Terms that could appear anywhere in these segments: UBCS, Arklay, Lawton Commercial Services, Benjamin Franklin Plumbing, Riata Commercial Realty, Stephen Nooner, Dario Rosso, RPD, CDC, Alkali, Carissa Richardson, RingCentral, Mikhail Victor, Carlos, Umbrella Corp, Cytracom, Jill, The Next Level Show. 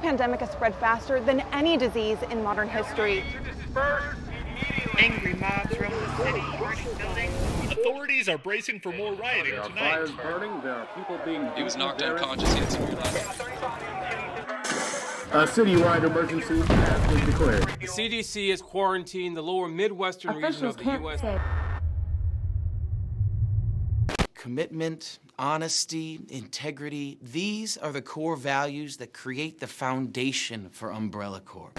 pandemic has spread faster than any disease in modern history. Angry mobs roam the city, burning buildings. Authorities are bracing for more rioting tonight. There are fires burning, there are people being... He was knocked unconscious yet to a citywide emergency has been declared. The CDC has quarantined the lower Midwestern region of the U.S. Commitment, honesty, integrity, these are the core values that create the foundation for Umbrella Corp.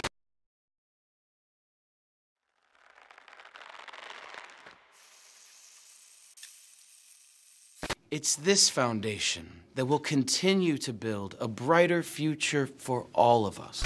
It's this foundation that will continue to build a brighter future for all of us.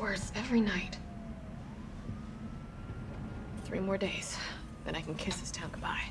Worse every night. 3 more days, then I can kiss this town goodbye.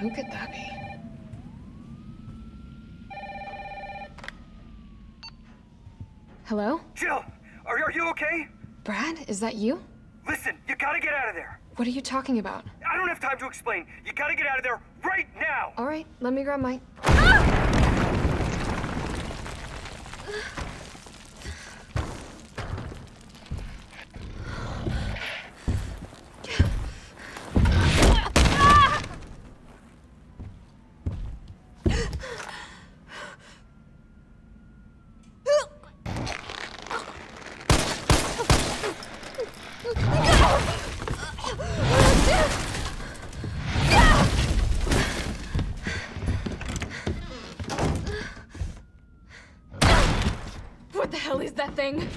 Who could that be? Hello? Jill, are you okay? Brad, is that you? Listen, you gotta get out of there. What are you talking about? I don't have time to explain. You gotta get out of there right now. All right, let me grab my... something.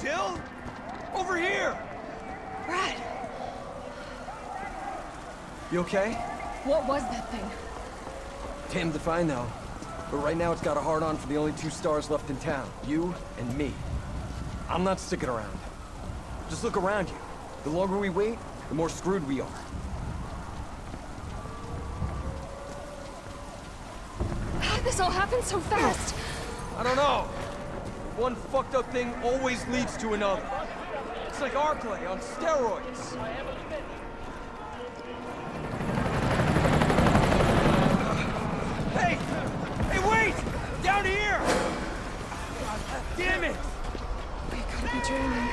Jill? Over here! Brad! You okay? What was that thing? Damned if I know. But right now it's got a hard-on for the only two stars left in town. You and me. I'm not sticking around. Just look around you. The longer we wait, the more screwed we are. How'd this all happen so fast? I don't know. One fucked up thing always leads to another. It's like Arklay on steroids. Hey! Hey, wait! Down here! God damn it! We gotta be dreaming.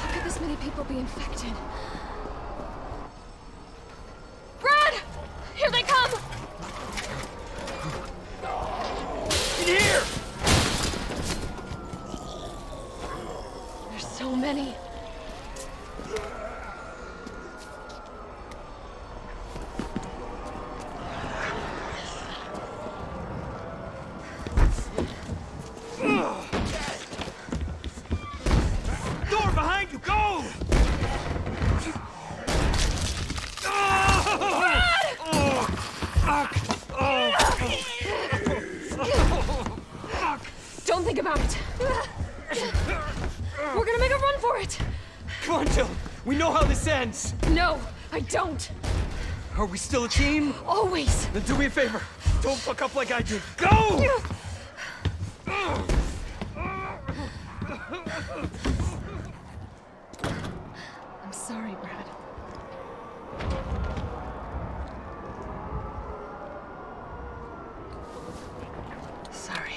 How could this many people be infected? Brad! Here they come! In here! So many. No, I don't. Are we still a team? Always. Then do me a favor. Don't fuck up like I did. Go! I'm sorry, Brad. Sorry.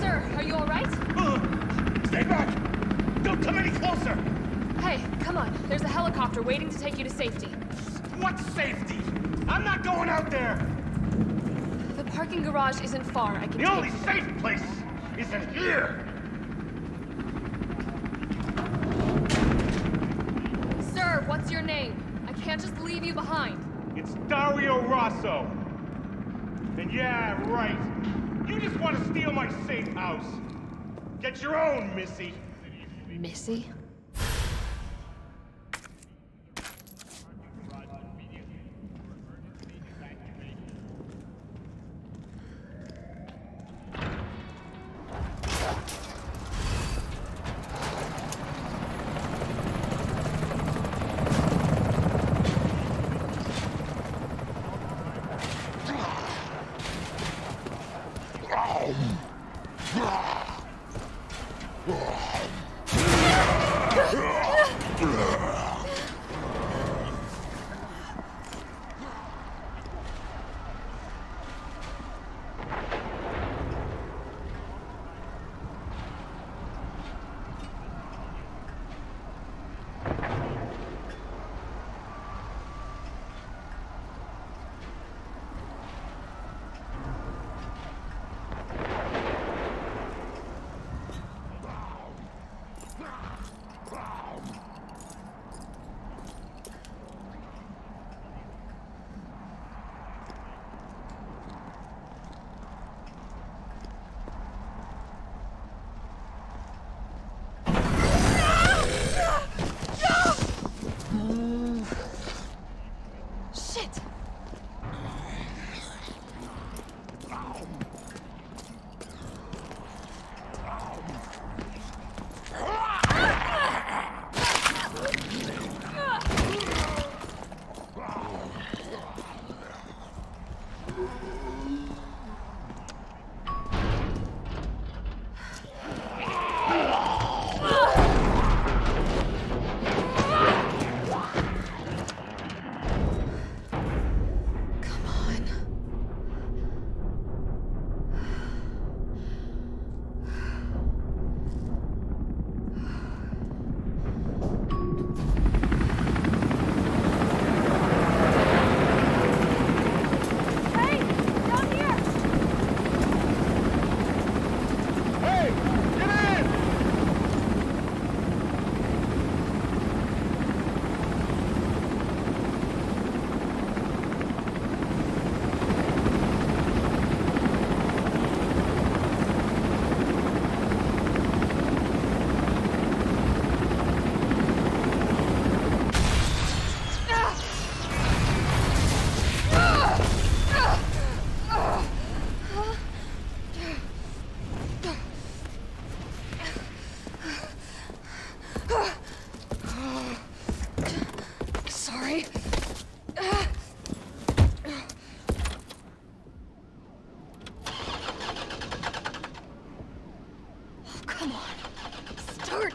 Sir, are you all right? Stay back! Don't come any closer! helicopter waiting to take you to safety. What safety? I'm not going out there! The parking garage isn't far, I can The only safe place is in here! Sir, what's your name? I can't just leave you behind. It's Dario Rosso. And yeah, right. You just want to steal my safe house. Get your own, Missy. Missy?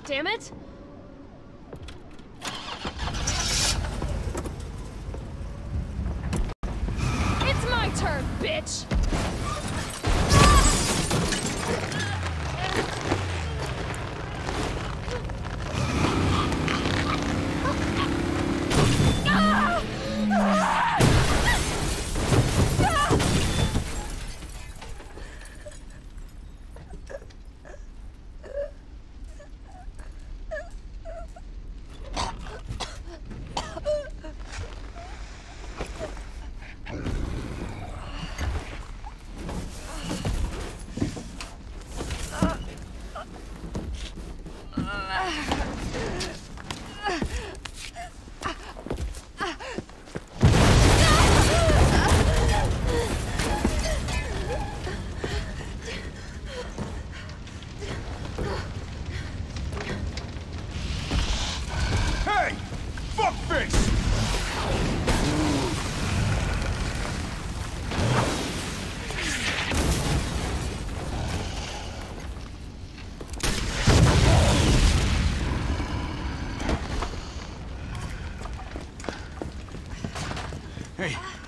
Damn it! It's my turn, bitch!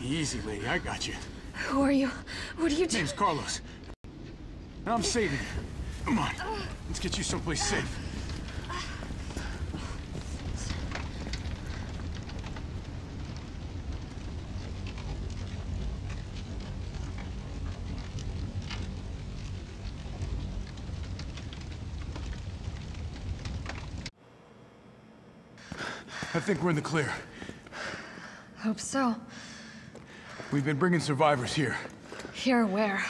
Easy, lady. I got you. Who are you? What are you doing? Name's Carlos. I'm saving you. Come on. Let's get you someplace safe. I think we're in the clear. Hope so. We've been bringing survivors here. Here where?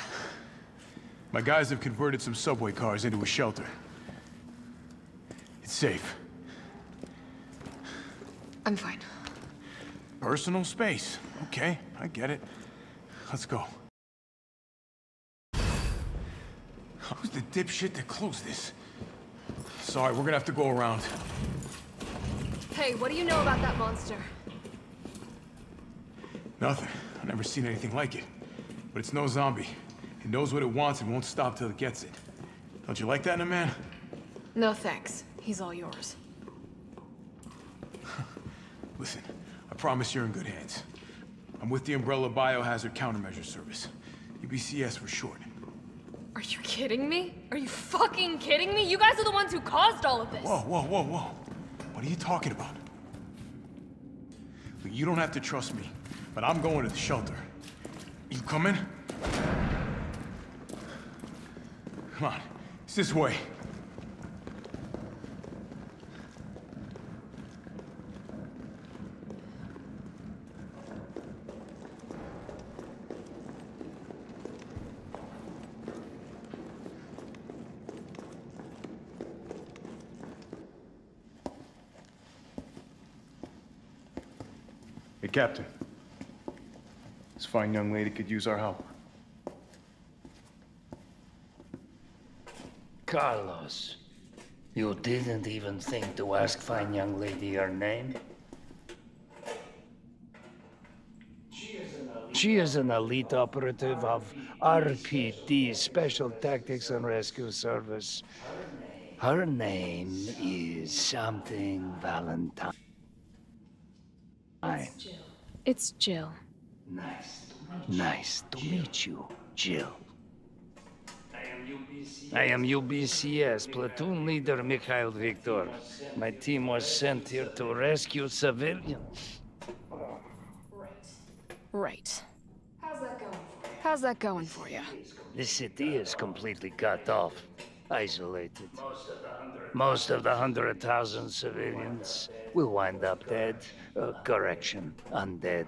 My guys have converted some subway cars into a shelter. It's safe. I'm fine. Personal space. Okay, I get it. Let's go. Who's the dipshit that closed this? Sorry, we're gonna have to go around. Hey, what do you know about that monster? Nothing. I've never seen anything like it. But it's no zombie. It knows what it wants and won't stop till it gets it. Don't you like that in a man? No thanks. He's all yours. Listen, I promise you're in good hands. I'm with the Umbrella Biohazard Countermeasure Service. UBCS for short. Are you kidding me? Are you fucking kidding me? You guys are the ones who caused all of this! Whoa. What are you talking about? Look, you don't have to trust me, but I'm going to the shelter. You coming? Come on, it's this way. Hey, Captain. This fine young lady could use our help. Carlos, you didn't even think to ask fine young lady her name? She is an elite operative of RPD, Special Tactics and Rescue Service. Her name is something Valentine. It's Jill. Nice to meet you, Jill. I am UBCS, platoon leader Mikhail Victor. My team was sent here to rescue civilians. Right. How's that going for you? The city is completely cut off, isolated. Most of the 100,000 civilians will wind up dead. Correction, undead.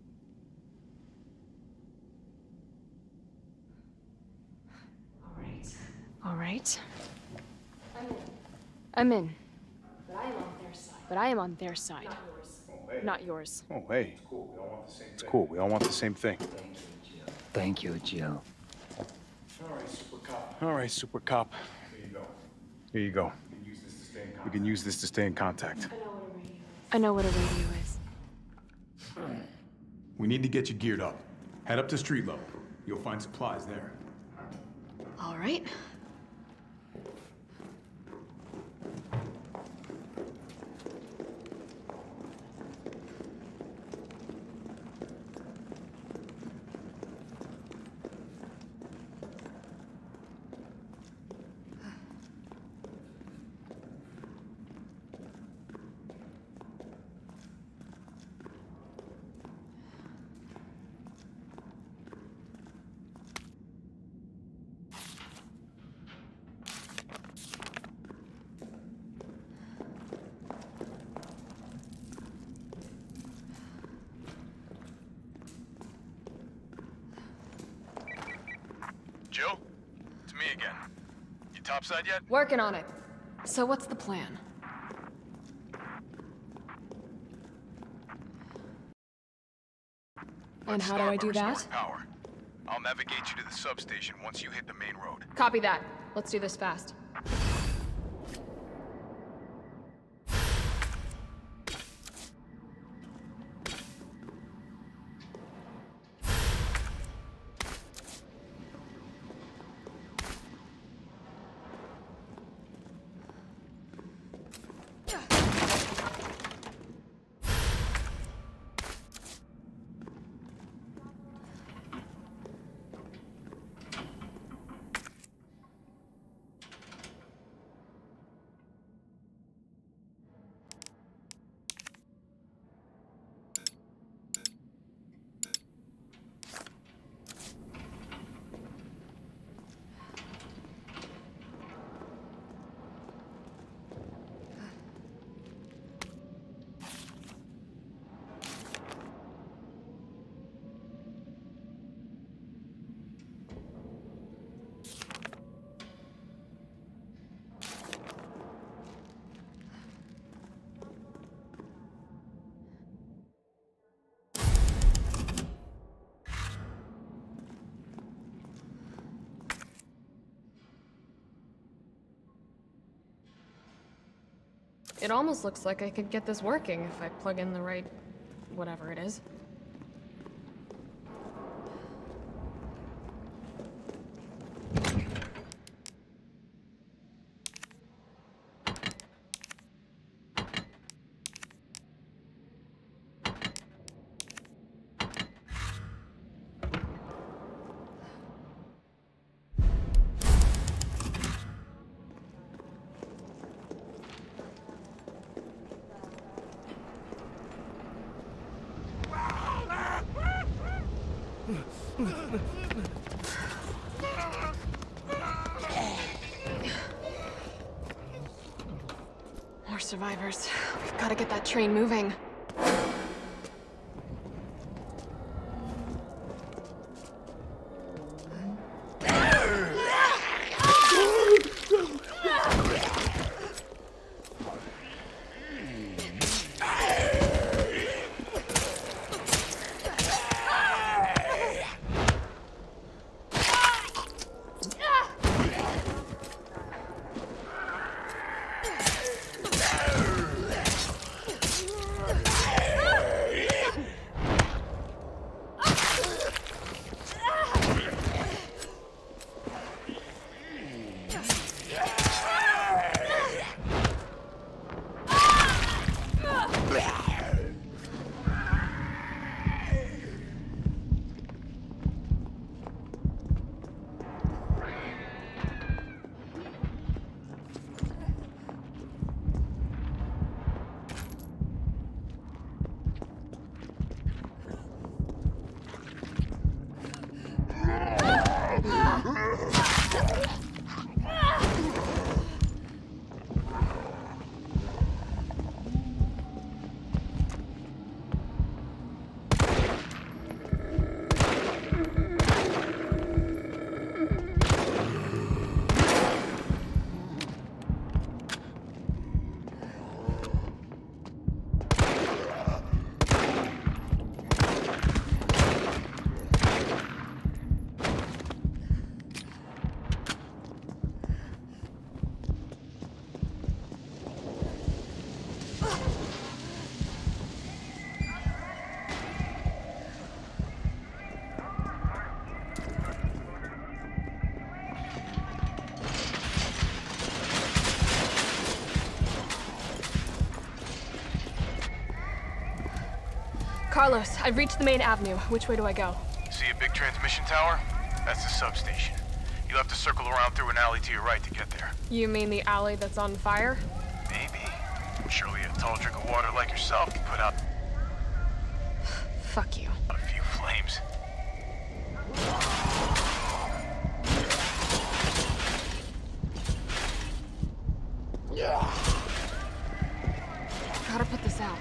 All right. I'm in. But I am on their side. Not yours. Oh, hey. It's cool. We all want the same thing. Thank you, Jill. All right, Super Cop. Here you go. We can use this to stay in contact. I know what a radio is. We need to get you geared up. Head up to street level. You'll find supplies there. All right. Jill? It's me again. You topside yet? Working on it. So what's the plan? And how do I do that? Power. I'll navigate you to the substation once you hit the main road. Copy that. Let's do this fast. It almost looks like I could get this working if I plug in the right... whatever it is. More survivors. We've got to get that train moving. Carlos, I've reached the main avenue. Which way do I go? See a big transmission tower? That's the substation. You'll have to circle around through an alley to your right to get there. You mean the alley that's on fire? Maybe. Surely a tall drink of water like yourself can put out... Fuck you. A few flames. Gotta put this out.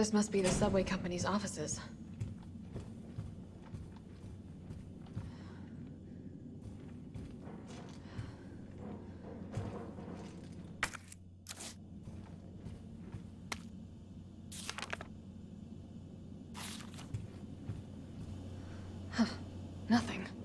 This must be the subway company's offices. Huh. Nothing.